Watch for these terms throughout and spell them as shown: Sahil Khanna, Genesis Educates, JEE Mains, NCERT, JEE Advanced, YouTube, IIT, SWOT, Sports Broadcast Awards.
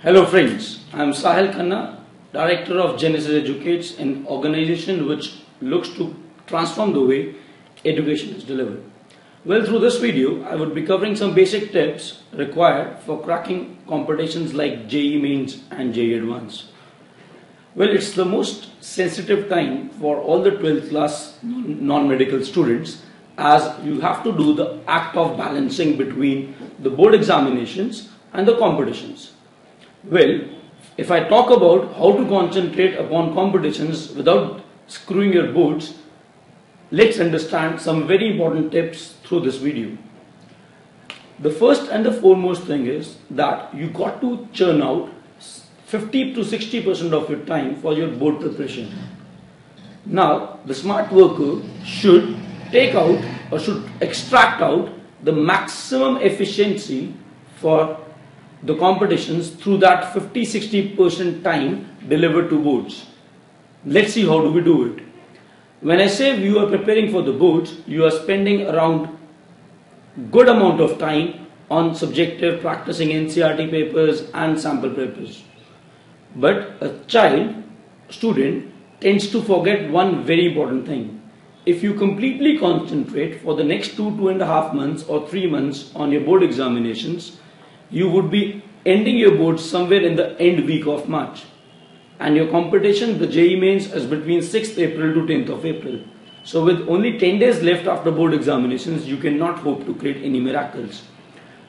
Hello friends, I am Sahil Khanna, Director of Genesis Educates, an organization which looks to transform the way education is delivered. Well, through this video, I would be covering some basic tips required for cracking competitions like JEE Mains and JEE Advanced. Well, it's the most sensitive time for all the 12th class non-medical students, as you have to do the act of balancing between the board examinations and the competitions. Well, if I talk about how to concentrate upon competitions without screwing your boards, let's understand some very important tips through this video. The first and the foremost thing is that you got to churn out 50 to 60% of your time for your board preparation. Now, the smart worker should take out or should extract out the maximum efficiency for the competitions through that 50-60% time delivered to boards. Let's see how do we do it. When I say you are preparing for the boards, you are spending around good amount of time on subjective, practicing NCERT papers and sample papers. But a student tends to forget one very important thing. If you completely concentrate for the next two and a half months or 3 months on your board examinations, you would be ending your boards somewhere in the end week of March. And your competition, the JEE Mains, is between 6th April to 10th of April. So with only 10 days left after board examinations, you cannot hope to create any miracles.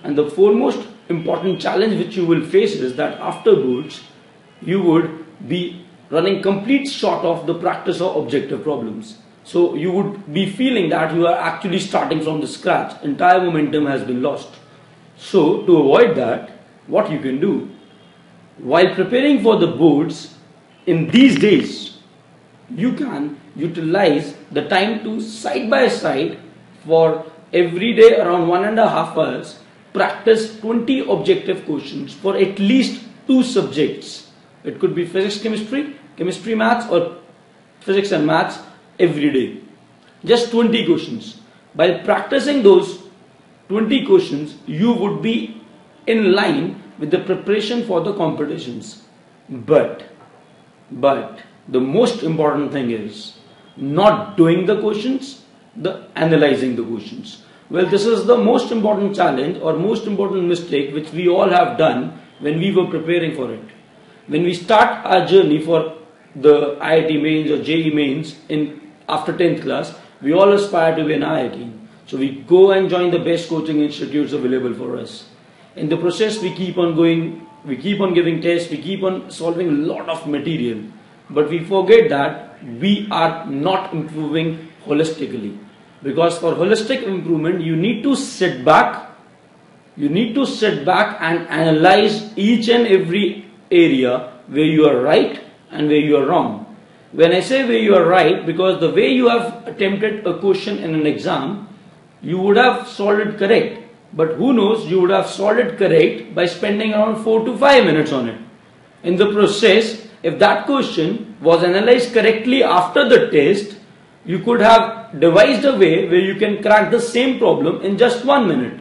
And the foremost important challenge which you will face is that after boards, you would be running complete short of the practice or objective problems. So you would be feeling that you are actually starting from the scratch. Entire momentum has been lost. So, to avoid that, what you can do, while preparing for the boards in these days, you can utilize the time to side by side for every day around 1.5 hours, practice 20 objective questions for at least 2 subjects. It could be physics, chemistry, chemistry, maths, or physics and maths every day. Just 20 questions. By practicing those 20 questions, you would be in line with the preparation for the competitions. But the most important thing is not doing the questions, analyzing the questions. Well, this is the most important challenge or most important mistake which we all have done when we were preparing for it. When we start our journey for the IIT Mains or JEE Mains after 10th class, we all aspire to be an IIT. So we go and join the best coaching institutes available for us. In the process, we keep on going, we keep on giving tests, we keep on solving a lot of material. But we forget that we are not improving holistically. Because for holistic improvement, you need to sit back. You need to sit back and analyze each and every area where you are right and where you are wrong. When I say where you are right, because the way you have attempted a question in an exam, you would have solved it correct, but who knows, you would have solved it correct by spending around 4 to 5 minutes on it. In the process, if that question was analyzed correctly after the test, you could have devised a way where you can crack the same problem in just 1 minute.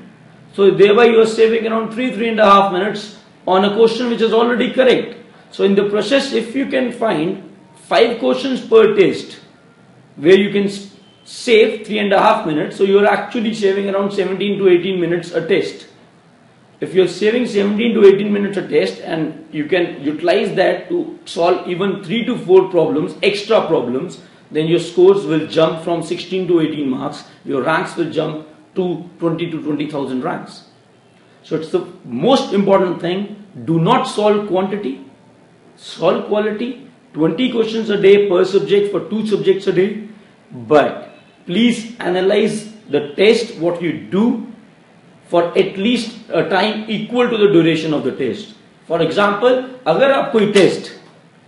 So thereby you are saving around 3 to 3.5 minutes on a question which is already correct. So in the process, if you can find 5 questions per test where you can save 3.5 minutes, so you are actually saving around 17 to 18 minutes a test. If you are saving 17 to 18 minutes a test and you can utilize that to solve even 3 to 4 problems, extra problems, then your scores will jump from 16 to 18 marks, your ranks will jump to 20 to 20,000 ranks. So it's the most important thing, do not solve quantity, solve quality, 20 questions a day per subject for 2 subjects a day, but please analyze the test, what you do, for at least a time equal to the duration of the test. For example, अगर आप कोई test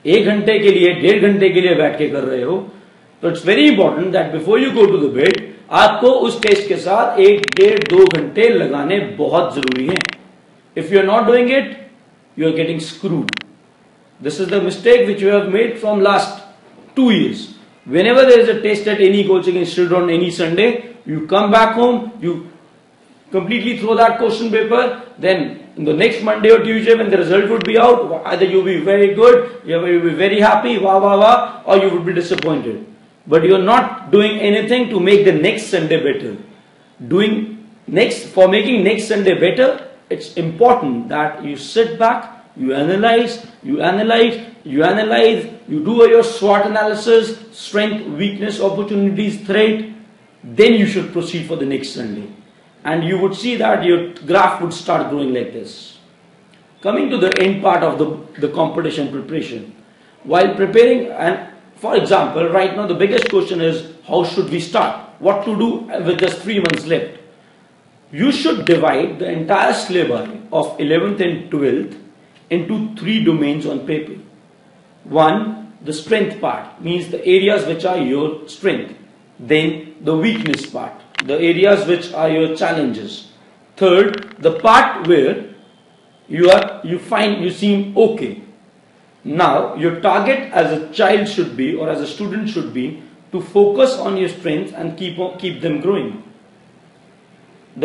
एक घंटे के लिए, डेढ़ घंटे के लिए बैठ के कर रहे हो, तो it's very important that before you go to the bed आपको उस टेस्ट के साथ एक डेढ़ दो घंटे लगाने बहुत जरूरी हैं। If you are not doing it you are getting screwed. This is the mistake which you have made from last 2 years। Whenever there is a test at any coaching institute on any Sunday, you come back home, you completely throw that question paper, then the next Monday or Tuesday when the result would be out, either you will be very good, you will be very happy, wah wah wah, or you would be disappointed. But you are not doing anything to make the next Sunday better. For making next Sunday better, it's important that you sit back, you analyze, you do your SWOT analysis, strength, weakness, opportunities, threat, then you should proceed for the next Sunday. And you would see that your graph would start growing like this. Coming to the end part of the competition preparation. While preparing, and for example, right now the biggest question is how should we start? What to do with just 3 months left? You should divide the entire syllabi of 11th and 12th into 3 domains on paper. One, the strength part means the areas which are your strength. Then the weakness part, the areas which are your challenges. Third, the part where you seem okay. Now your target as a child should be, or as a student should be, to focus on your strengths and keep them growing.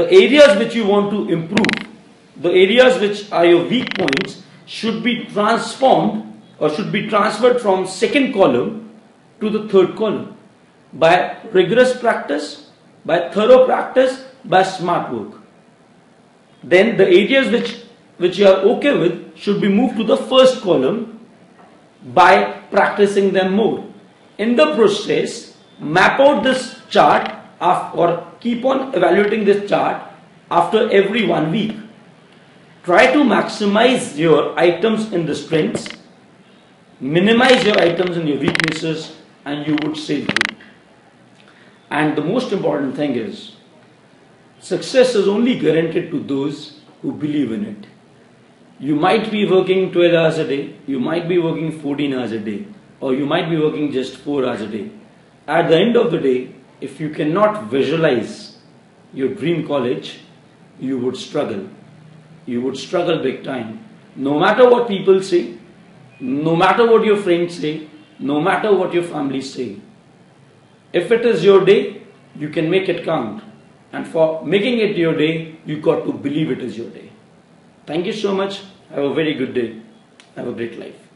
The areas which you want to improve, the areas which are your weak points, should be transformed or should be transferred from second column to the third column by rigorous practice, by thorough practice, by smart work. Then the areas which you are okay with should be moved to the first column by practicing them more. In the process, map out this chart or keep on evaluating this chart after every 1 week. Try to maximize your items in the strengths, minimize your items and your weaknesses, and you would save good. And the most important thing is, success is only guaranteed to those who believe in it. You might be working 12 hours a day, you might be working 14 hours a day, or you might be working just 4 hours a day. At the end of the day, if you cannot visualize your dream college, you would struggle. You would struggle big time. No matter what people say, no matter what your friends say, no matter what your family say, if it is your day, you can make it count. And for making it your day, you got to believe it is your day. Thank you so much. Have a very good day. Have a great life.